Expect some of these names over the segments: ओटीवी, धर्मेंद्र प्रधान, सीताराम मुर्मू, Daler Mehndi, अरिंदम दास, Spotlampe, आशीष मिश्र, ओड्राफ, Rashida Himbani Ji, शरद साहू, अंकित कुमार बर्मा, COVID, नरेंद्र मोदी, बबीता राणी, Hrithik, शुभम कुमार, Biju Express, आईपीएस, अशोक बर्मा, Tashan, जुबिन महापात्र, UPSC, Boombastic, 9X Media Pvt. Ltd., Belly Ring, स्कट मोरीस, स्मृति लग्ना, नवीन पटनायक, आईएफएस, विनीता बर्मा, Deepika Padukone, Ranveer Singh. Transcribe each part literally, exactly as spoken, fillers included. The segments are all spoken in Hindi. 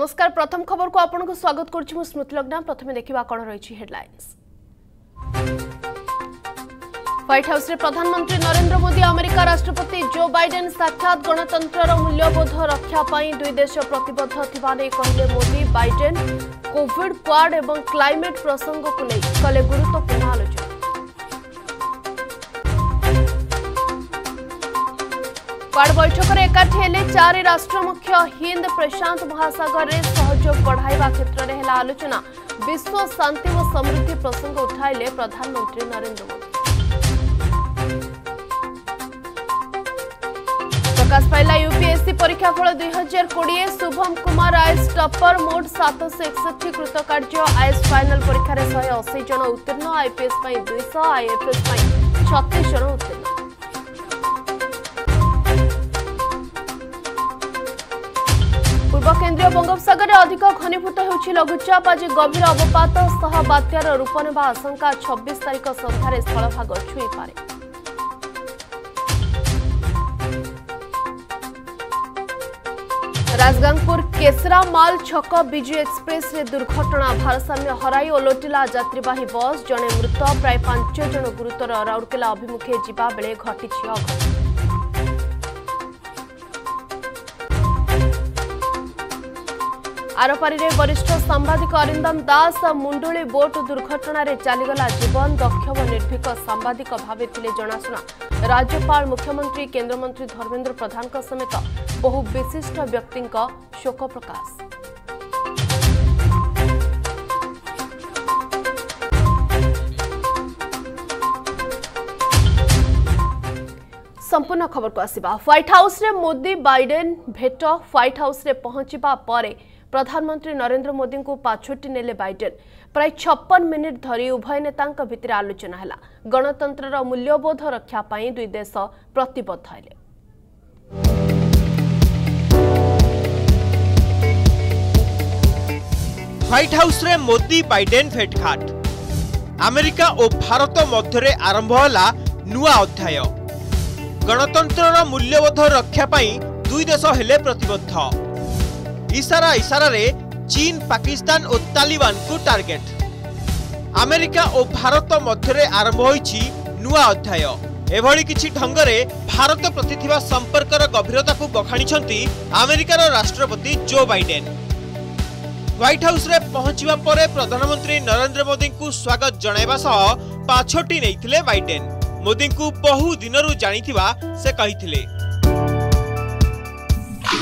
नमस्कार प्रथम खबर को आपण को स्वागत करछि मु स्मृति लग्ना। प्रथमे देखिबा कोन रहिछि हेडलाइंस। व्हाइट हाउस रे प्रधानमंत्री नरेंद्र मोदी अमेरिका राष्ट्रपति जो बाइडेन साक्षात गणतंत्रर मूल्यबोध रक्षा पाई दुई देश प्रतिबद्ध थिबा नै कहले मोदी। बाइडेन कोविड वार्ड एवं क्लाइमेट प्रसंग को नै कले गुरुत्वपूर्ण आलोचना। वार्ड बैठक में एकाठी हेले चार राष्ट्र मुख्य हिंद प्रशांत महासागर में सहयोग बढ़ावा क्षेत्र में हेला आलोचना। विश्व शांति व समृद्धि प्रसंग उठाइले प्रधानमंत्री नरेंद्र मोदी। प्रकाश पाइला यूपीएससी परीक्षा फल दुई हजार कोड़े। शुभम कुमार आईएएस टॉपर मोट सात सौ एकसठी कृतकार्य। आईएएस फाइनाल परीक्षा में शहे अशी जन उत्तीर्ण। आईपीएस दुईश आईएफएस छत्तीस जन उत्तीर्ण। पूर्व केन्द्रीय बंगोपसगर अधिक घनीभूत होउछि लघुचाप। आज गभीर अवपात सह बात्यार रूप नेबा आशंका। छब्बीस तारिख सन्धार स्थलभाग छुई पारे। राजगांगपुर केसरा माल छक बिजु एक्सप्रेस रे दुर्घटना। भारसाम्य हराई ओलटिला यात्रीवाही बस। जणे मृत प्राय पांच जण गुरुतर। राउरकेला अभिमुखे जिबा बेले घटिछि अघटन। आरपारी रे वरिष्ठ सांबादिक अरिंदम दास मुंडोली बोट दुर्घटना रे चलीगला जीवन। दक्ष व निर्भीक सांबादिक भावे थिले जनाशुना। राज्यपाल मुख्यमंत्री केन्द्रमंत्री धर्मेंद्र प्रधान समेत बहु विशिष्ट व्यक्ति शोक प्रकाश। संपूर्ण खबर को आसिबा। व्हाइट हाउस रे मोदी बाइडेन भेट। व्हाइट हाउस रे पहुंचीबा परे प्रधानमंत्री नरेंद्र मोदी को पाछोटी नेले बाइडेन। प्राय छप्पन मिनिट धरी उभय नेतांक भितर आलोचना हला। गणतंत्रर मूल्यबोध रक्षा पाई दुई देश प्रतिबद्ध हेले। व्हाइट हाउस रे मोदी बाइडेन भेटघाट। अमेरिका और भारत मध्य आरंभ हला नुआ अध्याय। गणतंत्रर मूल्यबोध रक्षा पाई दुई देश हेले प्रतिबद्ध। इशारा इशारा रे चीन पाकिस्तान और तालिबान को टार्गेट। अमेरिका और भारत मध्य आरंभ होईछि नुआ अध्याय। एभली किछि ढंगरे भारत प्रति थिबा संपर्कर गभीरता को बखाणीछंती अमेरिकार राष्ट्रपति जो बाइडेन। व्हाइट हाउस रे पहुंचवा परे प्रधानमंत्री नरेंद्र मोदी को स्वागत जणाइबा सह पाछोटी नैथिले बाइडेन। मोदी को बहु दिनरु जानिथिबा से कहिथिले।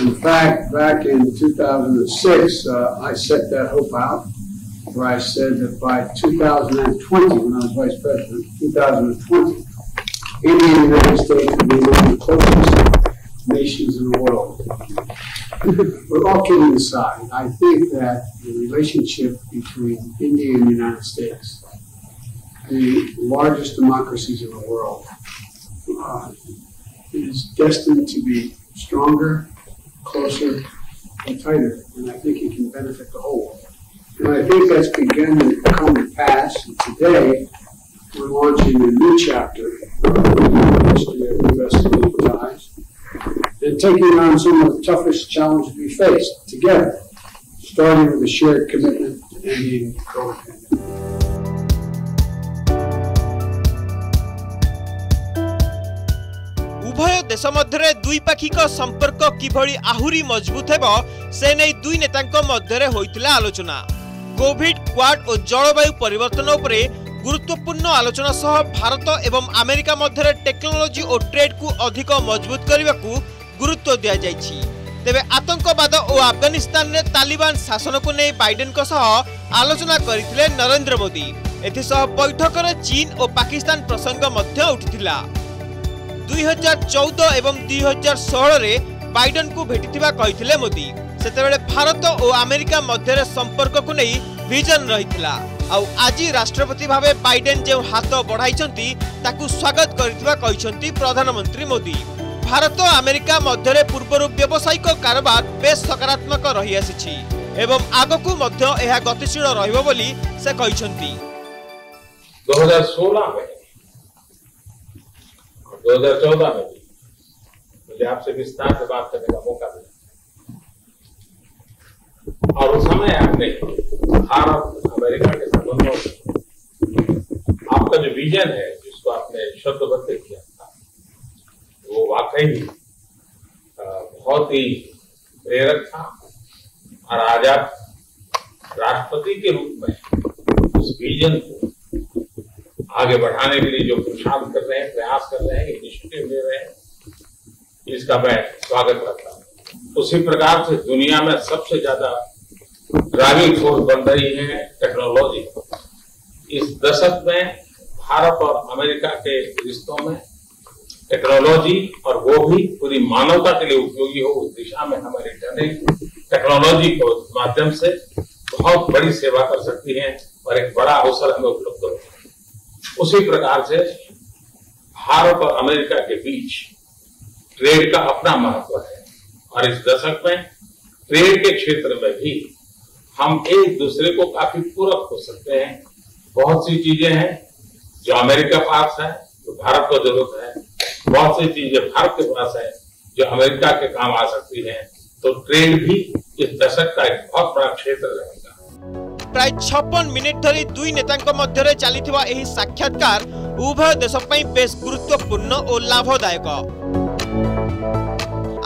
In fact, back in two thousand six, uh, I set that hope out, where I said that by two thousand twenty, when I was vice president, two thousand twenty, India and the United States would be one of the closest nations in the world. We're all kidding aside. I think that the relationship between India and the United States, the largest democracies in the world, uh, is destined to be stronger, closer and tighter, and I think it can benefit the whole. And I think that's begun to come to pass, and today we're launching a new chapter in the history of U S ties and taking on some of the toughest challenges we face together, starting with a shared commitment to ending the COVID pandemic. उभय देश मध्य द्विपाक्षिक संपर्क किभली आहुरी मजबूत हेबो से नै दुई नेतांक मध्य होइतिला आलोचना। कोविड क्वाड और जलवायु परिवर्तन उपरे गुरुत्वपूर्ण आलोचना सह भारत एवं अमेरिका मध्य टेक्नोलोजी और ट्रेड को अधिक मजबूत करने को गुरुत्व दिया जायछि। तेबे आतंकवाद और अफगानिस्तान में तालिबान शासन को नै बाइडेन को सह आलोचना करथिले नरेंद्र मोदी। एथिसह बैठक रे चीन और पाकिस्तान प्रसंग मध्य उठितिला। दो हज़ार चौदह एवं दो हज़ार सोलह रे बाइडेन को भेटिथिबा कहिथिले मोदी। सेतेबेले भारत और अमेरिका मध्य संपर्क को नहीं विजन रहिथिला। आउ आजि राष्ट्रपति भावे बाइडेन जे हाथ बढ़ाइछंती ताकु स्वागत करथिबा कहिछंती प्रधानमंत्री मोदी। भारत और अमेरिका मध्य पूर्वरु व्यावसायिक कारोबार बेस सकारात्मक रही आसीछि एवं आगकु मध्य एहा गतिशील रहिबो बोली से कहिछंती। दो हज़ार सोलह में दो हज़ार चौदह में भी मुझे आपसे विस्तार से बात करने का मौका मिला। और उस समय आपने भारत अमेरिका के संबंधों में आपका जो विजन है जिसको आपने शब्दबद्ध किया था वो वाकई बहुत ही प्रेरक था। और आज आप राष्ट्रपति के रूप में उस विजन को आगे बढ़ाने के लिए जो पुरुषार्थ कर रहे हैं, प्रयास कर रहे हैं, इनिशिएटिव ले रहे हैं, इसका मैं स्वागत करता हूँ। उसी प्रकार से दुनिया में सबसे ज्यादा ड्राइविंग फोर्स बन रही है टेक्नोलॉजी। इस दशक में भारत और अमेरिका के रिश्तों में टेक्नोलॉजी और वो भी पूरी मानवता के लिए उपयोगी हो, उस दिशा में हमारी टने टेक्नोलॉजी को माध्यम से बहुत बड़ी सेवा कर सकती है और एक बड़ा अवसर हमें उपलब्ध हो। उसी प्रकार से भारत और अमेरिका के बीच ट्रेड का अपना महत्व है और इस दशक में ट्रेड के क्षेत्र में भी हम एक दूसरे को काफी पूरक हो सकते हैं। बहुत सी चीजें हैं जो अमेरिका पास है जो भारत को जरूरत है, बहुत सी चीजें भारत के पास है जो अमेरिका के काम आ सकती हैं, तो ट्रेड भी इस दशक का एक बहुत बड़ा क्षेत्र रहेगा। प्राय छप्पन मिनट धरी दुई नेतांक मध्यरे चालिथिबा एही साक्षात्कार उभय देश पई बेस गुरुत्वपूर्ण और लाभदायक।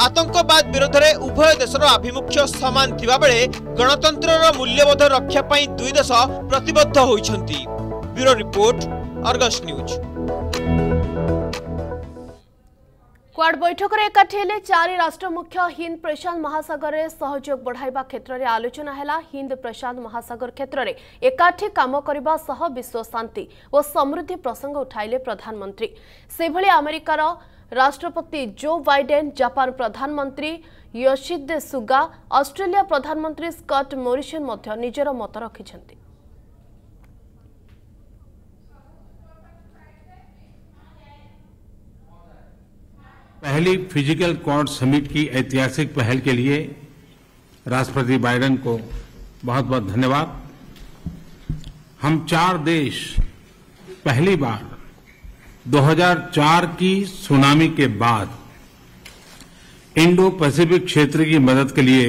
आतंकवाद विरोध में उभय देशर आभिमुख्य समान थिबा बेले गणतंत्रर मूल्यबोध रक्षा पई दुई देश प्रतिबद्ध होइछंती। Bureau report, Argus News. Quad बैठक में एकाठी हेले चारि राष्ट्र मुख्य हिंद प्रशांत महासागर में सहयोग बढ़ावा क्षेत्र में आलोचना है। हिंद प्रशांत महासागर क्षेत्र में एकाठी काम करने सह विश्व शांति और समृद्धि प्रसंग उठाइले प्रधानमंत्री। से भली अमेरिकार राष्ट्रपति जो बाइडेन, जापान प्रधानमंत्री यशिद सुगा, ऑस्ट्रेलिया प्रधानमंत्री स्कट मोरीस मध्य निजर मत रखिछन्ति। पहली फिजिकल क्वाड समिट की ऐतिहासिक पहल के लिए राष्ट्रपति बाइडेन को बहुत बहुत धन्यवाद। हम चार देश पहली बार दो हज़ार चार की सुनामी के बाद इंडो पैसिफिक क्षेत्र की मदद के लिए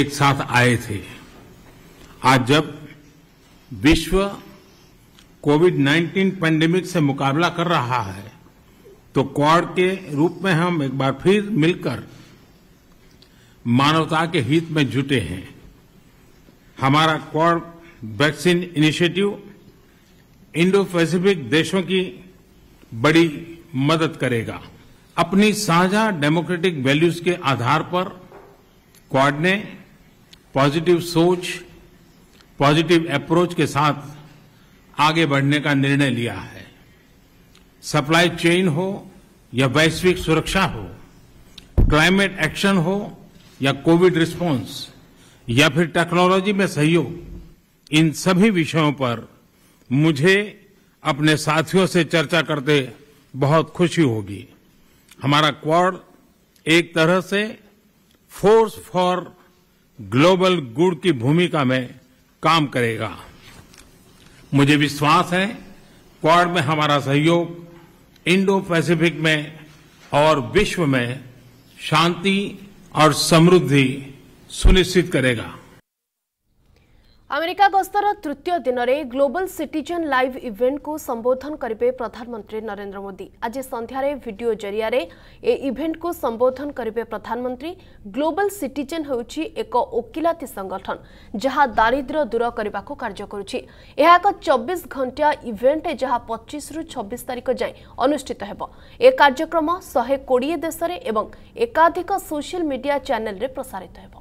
एक साथ आए थे। आज जब विश्व कोविड उन्नीस पैंडेमिक से मुकाबला कर रहा है तो क्वाड के रूप में हम एक बार फिर मिलकर मानवता के हित में जुटे हैं। हमारा Quad vaccine initiative Indo Pacific देशों की बड़ी मदद करेगा। अपनी साझा डेमोक्रेटिक वैल्यूज के आधार पर क्वाड ने पॉजिटिव सोच, पॉजिटिव अप्रोच के साथ आगे बढ़ने का निर्णय लिया है। सप्लाई चेन हो या वैश्विक सुरक्षा हो, क्लाइमेट एक्शन हो या कोविड रिस्पांस या फिर टेक्नोलॉजी में सहयोग, इन सभी विषयों पर मुझे अपने साथियों से चर्चा करते बहुत खुशी होगी। हमारा क्वाड एक तरह से फोर्स फॉर ग्लोबल गुड की भूमिका में काम करेगा। मुझे विश्वास है क्वाड में हमारा सहयोग इंडो पैसिफिक में और विश्व में शांति और समृद्धि सुनिश्चित करेगा। अमेरिका गस्तर तृतीय दिन में ग्लोबल सिटीजन लाइव इवेंट को संबोधन करेंगे प्रधानमंत्री नरेंद्र मोदी। आज संध्यार वीडियो जरिया रे ए इवेंट को संबोधन करेंगे प्रधानमंत्री। ग्लोबल सिटीजन होउछि एक ओकिलाती संगठन जहां दारिद्र्य दूर करने को कार्य करुछि। यह एक चौबीस घंटा इवेंट जहां पच्चीस रु छब्बीस तारीख जाए अनुष्ठित हेबो। ए कार्यक्रम शहे कोड़े देश में एवं एकाधिक सोशल मीडिया चैनल रे प्रसारित हेबो।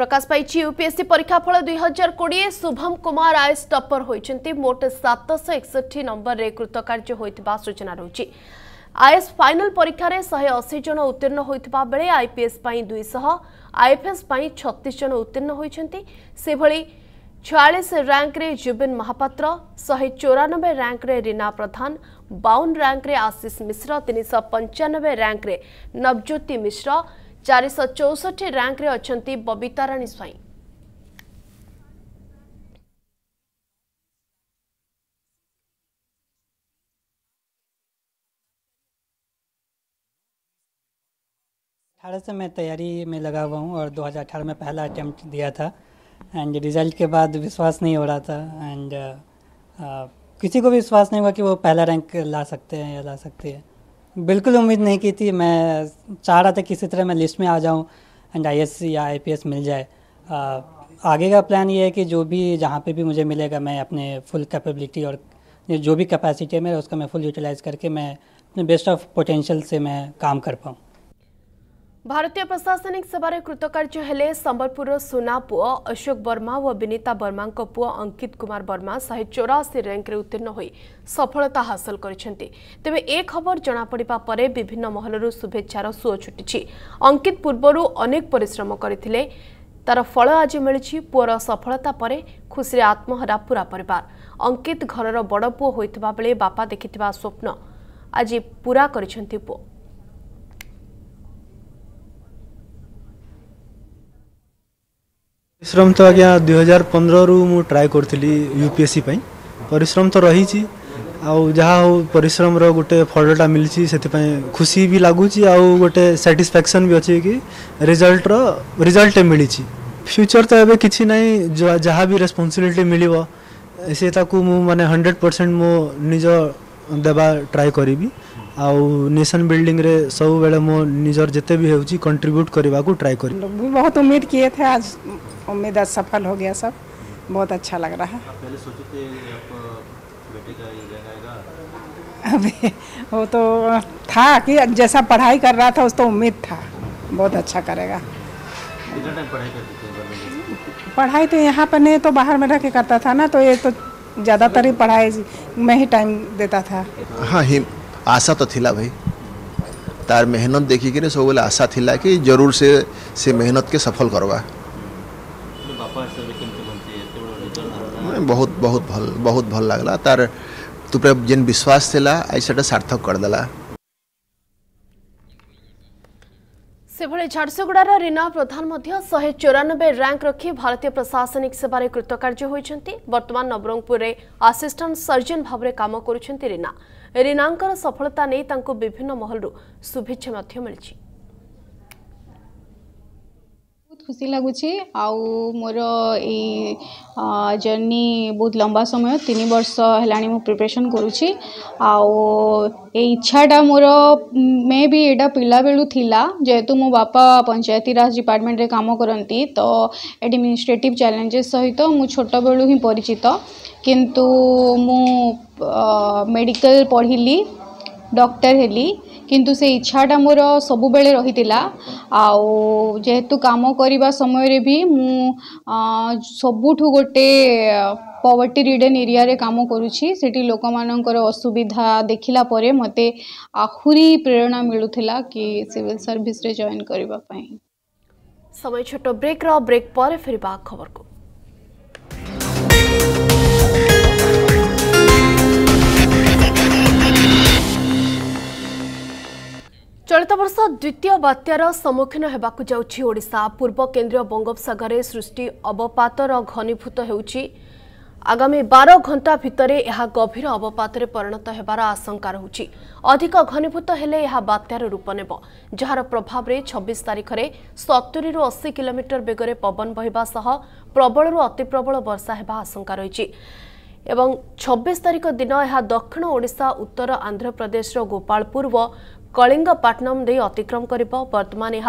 प्रकाश पाई यूपीएससी परीक्षाफल दो हज़ार बीस। शुभम कुमार आईएएस टॉपर होइछन्ति। मोट सात सौ इकसठ नंबर रे कृतकार्य होइतबा सूचना रहउछि। आईएएस फाइनल परीक्षा रे एक सौ अस्सी जन उत्तीर्ण होइतबा बेले आईपीएस पई दो सौ, आईएफएस पई छत्तीस जन उत्तीर्ण होइछन्ति। से भली छियालीस रैंक रे जुबिन महापात्र, एक सौ चौरानबे रैंक रे रीना प्रधान, बावन रैंक रे आशीष मिश्र, तीन सौ पंचानबे रैंक रे नवज्योति मिश्र, चार सौ चौसठ रैंक रे अच्छी बबीता राणी। स्वाई अठारह से मैं तैयारी में लगा हुआ हूँ और दो हज़ार अठारह में पहला अटैम्प्ट दिया था एंड रिजल्ट के बाद विश्वास नहीं हो रहा था एंड uh, uh, किसी को भी विश्वास नहीं हुआ कि वो पहला रैंक ला सकते हैं या ला सकती है। बिल्कुल उम्मीद नहीं की थी। मैं चाह रहा था किसी तरह मैं लिस्ट में आ जाऊँ एंड आई एस या आई पी एस मिल जाए। uh, आगे का प्लान ये है कि जो भी जहाँ पे भी मुझे मिलेगा मैं अपने फुल कैपेबिलिटी और जो भी कैपेसिटी है मेरा उसका मैं फुल यूटिलाइज करके मैं अपने बेस्ट ऑफ पोटेंशियल से मैं काम कर पाऊँ। भारतीय प्रशासनिक सभार कृतकार्य हेले संबलपुर सुना पुओ अशोक बर्मा और विनीता बर्मा पुओ अंकित कुमार बर्मा शहे चौराशी रैंक उत्तीर्ण हो सफलता हासिल करिसेंति। तेबे ए खबर जना पड़िबा परे विभिन्न महलरु शुभेच्छार सुओ छुटिछि। अंकित पूर्वरु अनेक परिश्रम करथिले, तार फल आज मिली। पुओर सफलता पर खुशी आत्महरा पूरा परिवार। अंकित घर बड़ पुओ होता बेले बापा देखि स्वप्न आज पूरा करिसेंति। पुओ परिश्रम तो आज्ञा दुई हजार पंद्रह रु मु ट्राए करी यूपीएससी परिश्रम तो रही हो। परिश्रम रो गोटे फलटा मिली से खुशी भी लगुच गोटे सैटिस्फैक्शन भी अच्छे कि रिजल्ट रो रिजल्ट मिली। फ्यूचर तो ये किसी ना जहाँ भी रेस्पॉन्सिबिलिटी मिले से मैंने हंड्रेड परसेंट मो निज देवा ट्राए करी। नेशन बिल्डिंग रे सब बेले मो निजर जिते भी होउची कंट्रीब्यूट करबा को ट्राई करी। बहुत उम्मीद किए थे, आज उम्मीद सफल हो गया। सब बहुत अच्छा लग रहा है। आप पहले सोचे थे आप बेटे का ये जाएगा? अभी वो तो था कि जैसा पढ़ाई कर रहा था उस तो उम्मीद था बहुत अच्छा करेगा। कितना टाइम पढ़ाई करते थे? पढ़ाई तो यहाँ पर नहीं तो बाहर में रह के करता था ना, तो ये तो ज़्यादातर ही पढ़ाई में ही टाइम देता था। हाँ, आशा तो थिला भाई, तार मेहनत देखी के सब बोले आशा थिला कि जरूर से से मेहनत के सफल करवा। बहुत बहुत भल बहुत भल लगला। तार तुपरे जिन विश्वास थिला आई सेटा सार्थक कर देला। सेभले झारसुगुड़ार रीना प्रधान मध्य शहे चौरानबे रैंक रखी भारतीय प्रशासनिक सेवार कृतकार्य होती। बर्तमान नवरंगपुर में आसिस्टेंट सर्जन भाव में काम करुँच रीना। रीनांकर सफलता नहीं तांको विभिन्न महलू शुभेच्छा मिली। बहुत खुशी लगुच। मोर ये जर्नी बहुत लंबा समय तीन वर्ष है मो प्रिपरेशन करुच्ची। ये इच्छाटा मोर मे भी एटा पिला बेलू थिला। जेहेतु मो बापा पंचायती राज डिपार्टमेंट रे काम करती तो एडमिनिस्ट्रेटिव चैलेंजेस सहित मु छोट बेलू ही परिचित, किंतु मु मेडिकल पढ़िली डॉक्टर हेली, किंतु से इच्छाटा मोर सबु बेले रही थिला। आउ जेहेतु काम करिबा समय रे भी मु सबुठु गोटे पॉवर्टी रिडन एरिया रे काम करुछि। सेठी लोक मानकर असुविधा देखिला परे मते आखुरी प्रेरणा मिलुथिला कि सिविल सर्विस रे जॉइन करिबा पई। समय छोट ब्रेक रो ब्रेक पर फिरबा खबर को। चलित वर्ष द्वितीय बात्यार सम्मुखीन होगाकू जाउछि ओडिशा। पूर्व केन्द्रीय बंगोपसागर में सृष्टि अवपातर घनीभूत होउछि। आगामी बारह घंटा भितर यह गभीर अवपात में परिणत होबार आशंका रहुछि। अधिक घनीभूत हेले यह बात्यार रूप नेब, जार प्रभाव में छब्बीस तारीख में सत्तरी रु अस्सी किलोमीटर बेगर पवन बहिबा सह प्रबल रु अति प्रबल वर्षा होगा आशंका रही। एवं छब्बीस तारीख दिन यह दक्षिण ओडिशा उत्तर आंध्र प्रदेश गोपालपुर व कलिंगपाटनम दे अतिक्रम करिबा। वर्तमान यह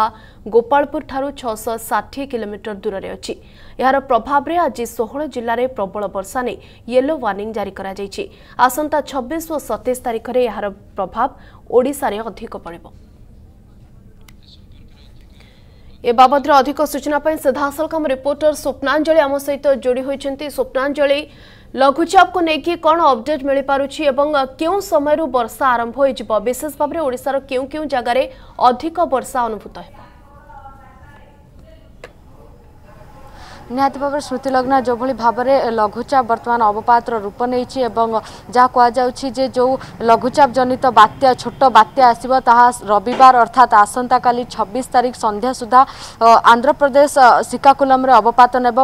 गोपालपुर ठारू छह सौ साठ किलोमीटर दूर रे अछि। यार प्रभाव रे आज सोलह जिल्ला रे प्रबल वर्षा ने येलो वार्निंग जारी करा जायछि। आसंता छब्बीस और सत्ताईस तारीख रे यार प्रभाव ओडिसा रे अधिक पड़िबो। ए बाबद रे अधिक सूचना पय सीधासलख हम रिपोर्टर स्वप्नांजलि आम सहित जोड़ी होइछन्ती। स्वप्नांजलि, लघुचाप को लेकिन कौन अपडेट मिल पारुछि एवं क्यों समय रू वर्षा आरंभ हो, विशेष भाव में ओडिसा रो क्यों क्यों जगार अधिक वर्षा अनुभूत है? निहत भाव स्मृतिलग्न जो भाव में लघुचाप बर्तमान अवपातर रूप नहीं जहाँ कहुचे जो लघुचाप जनित बात्या छोट बात्या आसव ताहा रविवार अर्थात आसंता काली छब्बीस तारीख संध्या सुधा आंध्र प्रदेश श्रीकाकुलम अवपात नेब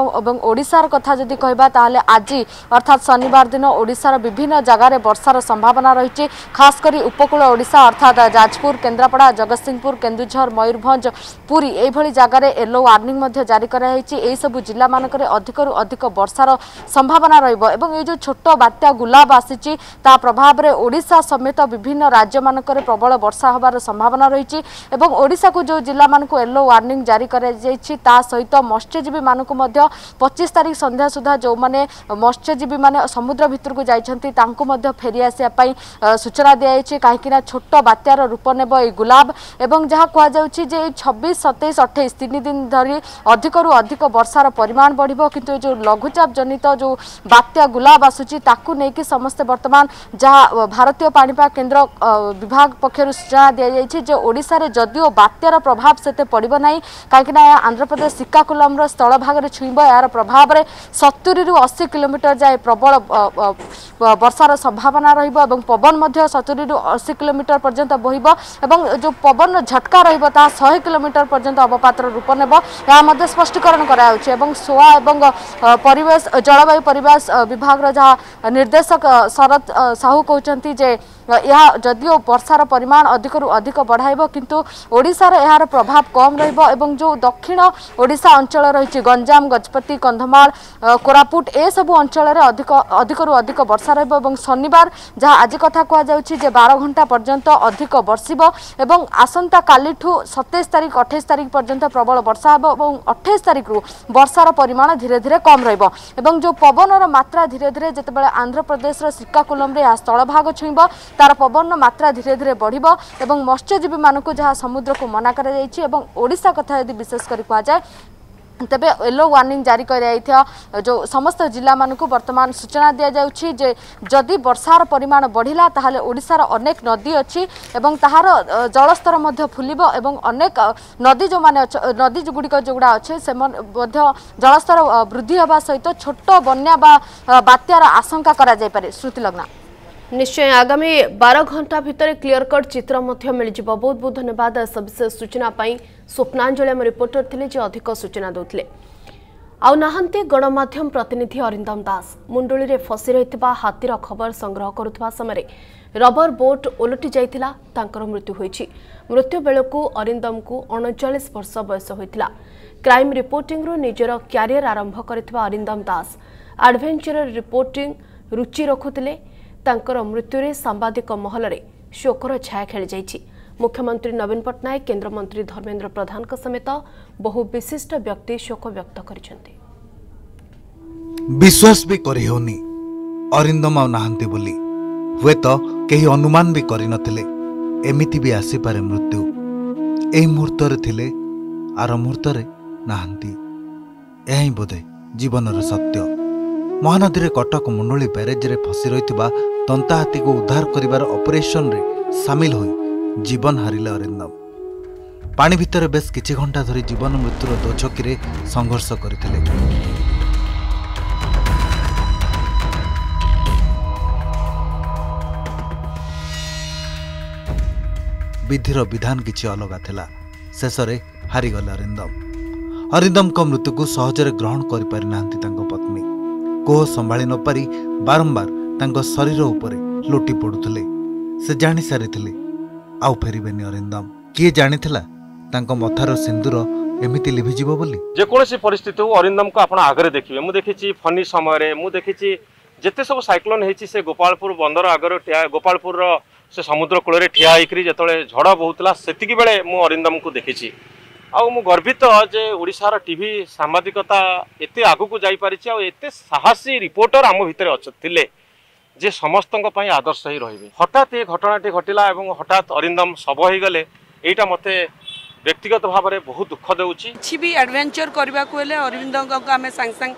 ओडिशार कथा जदि कहबा ताहले आज अर्थात शनिवार दिन ओडिशार विभिन्न जगार वर्षार संभावना रही खास करी उपकूल ओडिशा अर्थात जाजपुर केन्द्रापड़ा जगतसिंहपुर केन्दुझर मयूरभंज पुरी एभली जगार येलो वार्निंग मध्य जारी कराई सबू जिला मानकरे अधिकरु अधिक वर्षार संभावना रहिबो एवं ये जो छोट बात्या गुलाब आसीची ता प्रभाव रे ओडिशा समेत विभिन्न राज्य मानकरे प्रबल वर्षा होबार संभावना रहिची एवं ओडिशा को जो जिला मानकु येलो वार्निंग जारी करा जायछि ता सहित मत्स्यजीवी मानकु मध्य पच्चीस तारिख संध्या सुधा जो माने मत्स्यजीवी माने समुद्र भितर को जाइछन्ति तांकु मध्य फेरी आसिया पई सूचना दियायछि काहेकि ना छोट बात्यार रूप नेबो ए गुलाब एवं जहा कहा जाउछि जे छब्बीस सत्ताईस अट्ठाईस तीन दिन धरि अधिकरु अधिक वर्षार परिमाण बढ़िबो किंतु जो लघुचाप जनित जो बात्या गुलाब आसुची ताकू नेकी समस्त वर्तमान जहाँ भारतीय पाणिपाग केन्द्र विभाग पक्षर सूचना दि जाइए जे ओडिशा रे जदियो बात्यार प्रभाव सेते पड़िबो नाही काहेकि ना आंध्र प्रदेश श्रीकाकुलम रो स्थल भाग रे छुइबो यार प्रभाव रे सत्तरी रु अशी किलोमीटर जाए प्रबल वर्षार संभावना रहिबो एवं पवन मध्य सत्तरी रु अशी किलोमीटर पर्यंत बहिबो एवं जो पवन झटका रहिबो ता सौ किलोमीटर पर्यंत अवपात रूप नेबो या मध्ये स्पष्टीकरण कराउछि एवं सोआ एवं परिवेश जलवायु परिवेश विभाग जहाँ निर्देशक शरद साहू कहते जे यह जदियो वर्षार परिमाण अधिक रु अधिक बढ़ाइब किंतु ओडिशार यार प्रभाव कम रहिबो एवं जो दक्षिण ओडिशा अंचल रही गंजाम गजपति कंधमाल कोरापुट ए सब अंचल रे अधिक अधिक रु अधिक वर्षा रहिबो एवं शनिवार जहाँ आज कथा कह जाउछि जे बारह घंटा पर्यंत अधिक बरसिबो एवं आसंता कालीठू सत्ताईस तारिख अठाईस तारिख पर्यंत प्रबल वर्षा हेबो एवं अठाईस तारिख रु वर्षार परिमाण धीरे धीरे कम रहिबो एवं जो पवनर मात्रा धीरे धीरे जेतेबेले आंध्र प्रदेश रो श्रीकाकुलम रे स्थल भाग छुइबो तार पवन मात्रा धीरे धीरे बढ़िबो एवं मत्स्यजीवी मानकु जहाँ समुद्र को मना करा जायछि एवं ओडिशा कथा यदि विशेष करि कहा जाय तेबे येलो वार्निंग जारी कर जो समस्त जिला मानकु वर्तमान सूचना दि जाउछि जे जदि वर्षार परिमाण बढ़िला ताहले ओडिशार अनेक नदी अछि एवं ताहार जलस्तर मध्य फुलिबो एवं अनेक नदी जो माने नदी गुड़िक जोगुड़ा अछि से मध्य जलस्तर वृद्धि होबा सहित छोट बन्या बा बात्यार आशंका करा जाय पारे। श्रुतिलग्ना निश्चय आगामी बारह घंटा भितर क्लियर कट चित्र मिल जाव। बहुत बहुत धन्यवाद सविशेष सूचना स्वप्नांजलि आम रिपोर्टर थे जो अधिक सूचना देते आउ नहांती गणमाध्यम प्रतिनिधि अरिंदम दास मुंडुली रे फसी रही हाथीर खबर संग्रह करुवा समय रबर बोट ओलटि जाइथिला तांकर मृत्यु होईछि। मृत्यु बेलकू अरिंदम को उनचालीस वर्ष बयस होइथिला। क्राइम रिपोर्टिंग निजर क्यारियर आरंभ करथिबा अरिंदम दास एडवेंचरर रिपोर्टिंग रुचि रखुतिले। तांकर मृत्युरे सांबादिक महलरे शोकर छाया खेली जाइछि। मुख्यमंत्री नवीन पटनायक केन्द्रमंत्री धर्मेंद्र प्रधान के समेत बहु विशिष्ट व्यक्ति शोक व्यक्त करिसेंति। विश्वास भी करि होनी अरिंदम आउ नाहंती बोली हुएत केही अनुमान भी करि नथिले एमिति भी आसी पारे मृत्यु। एई मुहूर्त रे थिले आर मुहूर्त रे नाहंती एही बोधे जीवनर सत्य। महानदी रे कटक मुंडली ब्यारेज रे फसी रहिथिबा तंता हाथी को उद्धार करिबार ऑपरेशन रे सामिल होई जीवन हारिला अरिंदम। पानी भितर बेस किछि घंटा धरि जीवन मृत्युर दोछकी रे संघर्ष करिथिले। विधिर विधान किछि अलगा थिला। शेषरे हारिगला अरिंदम। अरिंदम को मृत्यु को सहजरे ग्रहण करि पारि नाहंती तांको पत्नी। कोह संभाली न पारी बारंबार तांको शरीर उपरे लोटी पड़ुले। से जानी सारी आउ फेरबेनि अरिंदम। किए जानी थिला तांको मथार सिंदूर एमिति लिभिजिबो बोली। जे कोनोसी परिस्थिति हो अरिंदम को आपण आगरे देखिबे। मु देखिछि फनी समय रे मु देखिछि जेते सब साइक्लोन हेछि से गोपालपुर बंदर आगर गोपालपुर रो से समुद्र कूल रे ठिया होइकरी जेतळे झड़ बहुतला सेतिकी बेले मु अरिंदम को देखिछि। आउ मु गर्वित जे ओडिसा रो टीवी सामाजिकता एते आगु को जाई परिछि। आउ एते साहसी रिपोर्टर आम भितर अछथिले जे समस्त आदर्श ही रही। हठात ये घटनाटी घटला एवं हठात अरिंदम शव हो गले एटा मते व्यक्तिगत भाव में बहुत दुख देउछि। किछि भी एडवेंचर करबा को हेले अरिंदम को आमे सांग सांग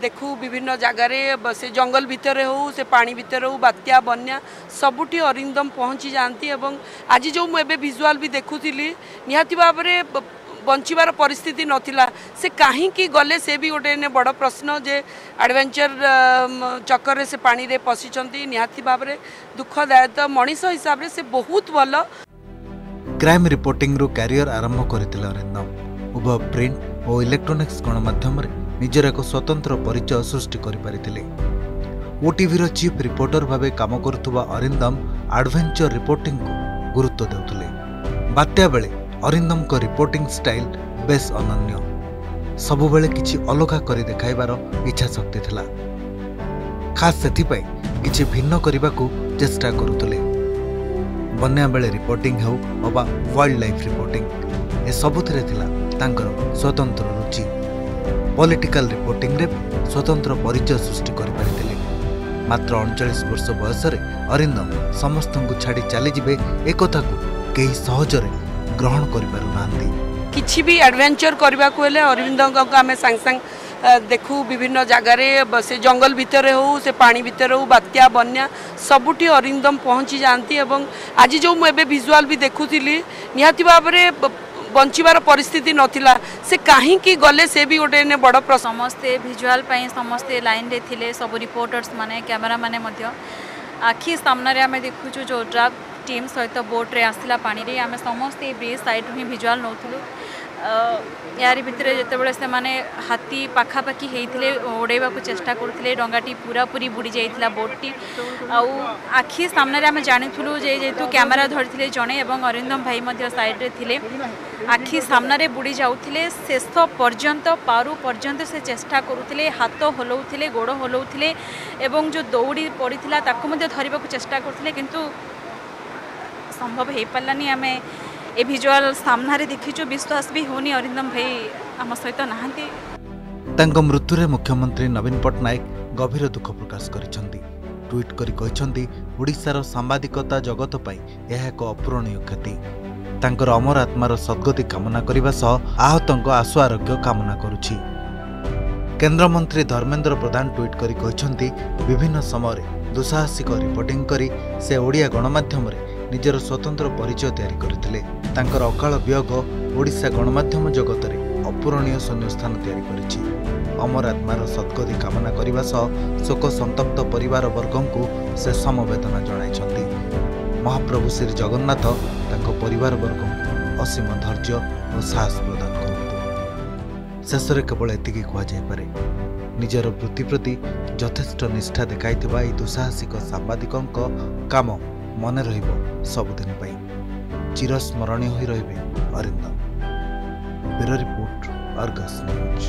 देखू विभिन्न जगार से जंगल भितर हो से पानी भितर हो बात्या बन्या सबुठी अरिंदम पहुँची जाती। आज जो मुझे भिजुआल भी देखुली निहाती भाव में बंचीबार परिस्थिति नथिला से कहीं की गले से भी गोटे बड़ प्रश्न जे एडवेंचर चक्कर रे से पानी रे पशिचंती निहाती भाबरे दुखदायक मनीष हिसाब रे से बहुत भल क्राइम रिपोर्टिंग रो करियर आरंभ करथिला नरेंद्र उभय प्रिंट और इलेक्ट्रोनिक्स गणमाध्यम रे निजर एक स्वतंत्र परिचय सृष्टि करि पारिथिले। ओटीवी रो चीफ रिपोर्टर भाबे काम करथुवा अरिंदम एडवेंचर रिपोर्टिंग को गुरुत्व देउथिले। बात्या बेले अरिंदम को रिपोर्टिंग स्टाइल बेस अनन्य सबु बेले किछि अलगा करि देखाइबार इच्छा शक्ति थिला। खास सेथि पई किछि भिन्न करिबाकू चेष्टा करुथिले। बन्या बेले रिपोर्टिंग हेउ अबा वाइल्ड लाइफ रिपोर्टिंग ए सबुथिरे थिला तांकर स्वतंत्र रुचि। पॉलिटिकल रिपोर्टिंग रे स्वतंत्र परिचय सृष्टि करिपारिथिले। मात्र अड़चाश वर्ष बयस अरिंदम समस्त छाड़ी चलीजे एक कई सहजरे ग्रहण कर भी एडवेंचर करने को अरिंदम को आम सांग सांग देखू विभिन्न जगार से जंगल भितर हो से पानी भितर हो बात्या बन्या सबुठी अरिंदम पहुँची जाती। आज जो मुझे भिजुआल भी देखुली निहाती भाव बंचीबार परिस्थिति नथिला से कहीं की गले से भी गोटे बड़ प्रश्न। समस्ते भिजुआल समस्ते लाइन रे थिले सब रिपोर्टर्स माने कैमरा माने आखि सामने आम देखुचु जो ड्रग टीम सहित बोट्रे आसला पानी रे आम समस्ते ब्रिज साइड रू भिजुआल नौलु। यार भितर जितेबाला से माने हाथी पाखापाखी होते उड़ेवा चेष्टा करते डंगाटी पूरा पूरी बुड़ी जाता बोट्टी आखि सामने आम जाणीलु जे जेतु कैमेरा धरते जड़े और अरिंदम भाई साइड रे आखि सामने बुड़ी जाते शेष पर्यंत पारु पर्यंत से चेष्टा करुले हाथ हलौले गोड़ हलौले एवं जो दौड़ी पड़ी धरने को चेष्टा करते किंतु संभव हो पारानी। आम ए भिजुआल सामने देखीचु विश्वास भी होनी अरिंदम भाई आम सहित नहांती। तांको मृत्यु रे मुख्यमंत्री नवीन पटनायक गभीर दुख प्रकाश करिसेंती। ट्वीट करि कहिसेंती ओडिसा रो सांबादिकता जगत पई यह एक अपूरणीय क्षति। तांकर अमर आत्मार सद्गति कामना करिबा सह आहतंक आशु आरोग्य कामना करुछि। केंद्रमंत्री धर्मेंद्र प्रधान ट्वीट करि कहिसेंती विभिन्न समय दुसाहसिक रिपोर्टिंग करी से ओडिया गणमाध्यम रे निजर स्वतंत्र परिचय तैयारी करथिले। तांकर अकाल वियोग ओडिसा गणमाध्यम जगत रे अपूरणीय शून्यस्थान तैयारी करिछि। अमर आत्मार सद्गति कामना करिबा सह शोक संतप्त परिवार वर्गंकु से समवेदना जणाइछंती। महाप्रभु श्री जगन्नाथ तांको परिवार वर्ग असीम धैर्य और साहस प्रदान करंतु। शेषरे केवल एतिकी कहुजाई पारे निजर वृत्ति प्रति यथेष्ट निष्ठा देखाइथिबा एहि दुसाहसिक सांबादिकक काम मन रहिबो सबदिन पई। चिरस्मरणीय होई रहिबे Arindam. Bureau report Argus News.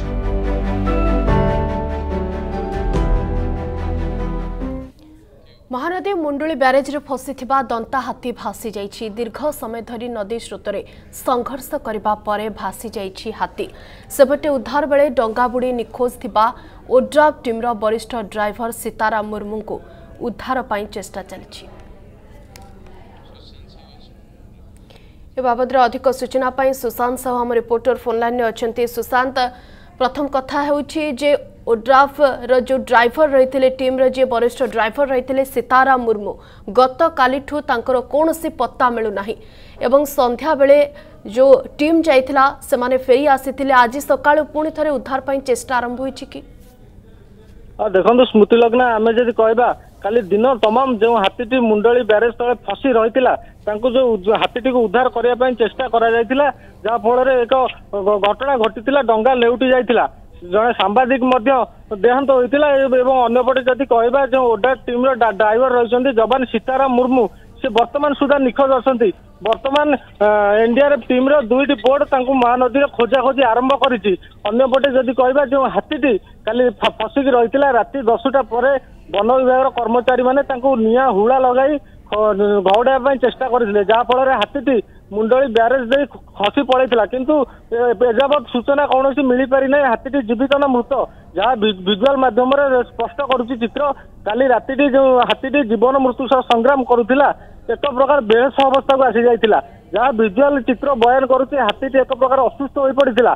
Mahanadi Munduli barrage रे फसिथिबा दंता हाथी भासी जाइछि। दीर्घ समय धरी नदी स्रोतरे संघर्ष करिबा परे भासी जाइछि हाथी। सेपटे उद्धार बेले डंगाबुड़ी निखोज थिबा ओड्राफ टीमर वरिष्ठ ड्राइवर सीताराम मुर्मू को उद्धार पाई चेष्टा चलिछि। ए बाबदरे अधिक सूचना पाई सुशांत साहू हम रिपोर्टर फोन लाइन में अछंती। सुशांत, प्रथम कथा हेउछि जे ओड्राफ रो जो ड्राइवर रही टीम रे जे वरिष्ठ ड्राइवर रही सीताराम मुर्मू गत काली ठू तांकर कोनोसी पत्ता मिलू नाही एवं संध्या बेले जो टीम जाइथिला सेमाने फेरी आसीथिले। आज सकाळ पुणी थरे उद्धार पाई चेष्टा आरंभ होई छि कि देखंतु स्मृति लग्ना आमे जदि कहबा काली दिन तमाम जो हाथीटी मुंडली ब्यारेज तले फसी रहीथिला तांको जो हाथीटी को उद्धार करिया पाई चेष्टा करा जाइथिला जा फल रे एक घटना घटिथिला डंगा लेउटी जाइथिला जड़े सांबादिक देहांत होता एवं अंपटे जदि कह जो ओडा टीम ड्राइवर रही जवान सीताराम मुर्मू से बर्तमान सुधा निखोज अच्छा। बर्तमान एनडीआरएफ टीम दुईट बोट तांको महानदी खोजाखोजी आरंभ करपटे जदि कह जो हाथीटी काली फसिक रही राति दसटा पर वन विभाग कर्मचारी मैंने निआ हुला लगाई घौड़ा चेष्टा करते जहाँफल हाथीटी मुंडली ब्यारेज दे खसी पड़े किंतु एजावत सूचना कौन मिल पारी ना हाथीटी जीवित ना मृत जहाँ विजुआल माध्यम स्पष्ट करुच्ची चित्र। काली रातिटी जो हाथीटी जीवन मृत्यु सह संग्राम करुला एक प्रकार बेहस अवस्था को आसी जाता जहाँ विजुआल चित्र बयान करुच्चे हाथीटी एक प्रकार असुस्थ हो पड़ा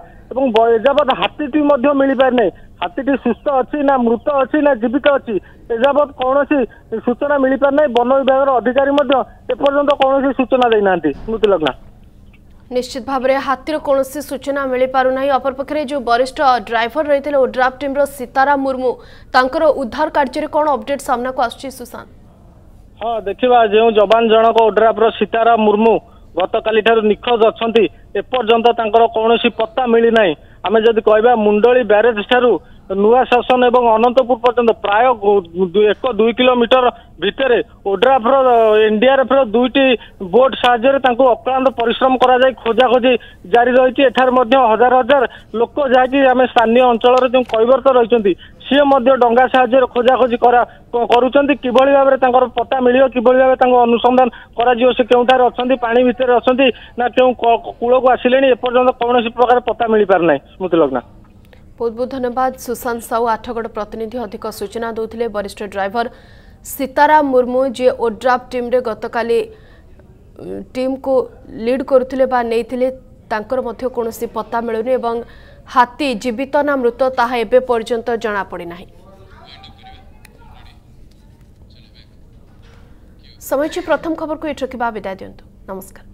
और एजावत हाथीटी मिल पारी ना हाथीटी सुस्थ अच्छी ना मृत अच्छी ना जीवित अच्छी एजावत कौन सूचना मिल पारी ना। वन विभाग अधिकारी एपर्यंत कौन सूचना देना स्मृति लग्ना। निश्चित भाव हाथीर कौन सूचना मिल पारना अपरपक्ष जो वरिष्ठ ड्राइवर रही ओड्राफ टीम्र सीताराम मुर्मू तांकर उद्धार कार्य कौन अपडेट सामना को आसुची सुशांत। हाँ देखा जो जवान जनक ओड्राफ्र सीताराम मुर्मू गतकाली ठारू निखोज अछंती एपर्यंत तांकर कोनोसी पत्ता मिली ना। आमे जदि कहबा मुंडली ब्यारेज ठारू नुआ शासन एवं अनंतपुर पर्यंत प्राय एक दुई किलोमीटर भितर ओड्राफ्र एनडीआरएफ्र दुईटी बोट साहाय्य तांको अक्लांत परिश्रम करा जाय खोजाखोजी जारी रही। एठार मध्य हजार हजार लोक जाकि आमे स्थानीय अंचल जो कैवर्त रही सी मध्य डंगा साहाय्य खोजाखोजी करा करूचंती किभली भाबरे तांकर पत्ता मिलियो किभली भाबरे तांको अनुसंधान करा जियो से केउठार अछंती पानी भितर अछंती ना केउ कूळक आसिलेनी एपर्यंत कोनोसी प्रकार पत्ता मिलि पार नै। स्मृति लगना बहुत बहुत धन्यवाद सुशांत साहू आठगढ़ प्रतिनिधि अधिक सूचना दौले। वरिष्ठ ड्राइवर सीताराम मुर्मू जे ओड्राफ टीम रे गतकाली टीम को लीड करुले नहीं कौन पत्ता मिलूनी एवं हाथी जीवित ना मृत ताहा एबे पर्यंत जना पड़ी नाही। समय प्रथम खबर को ये रखा विदाय दिंतु नमस्कार।